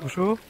Bonjour.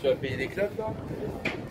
Tu vas payer des clubs là ?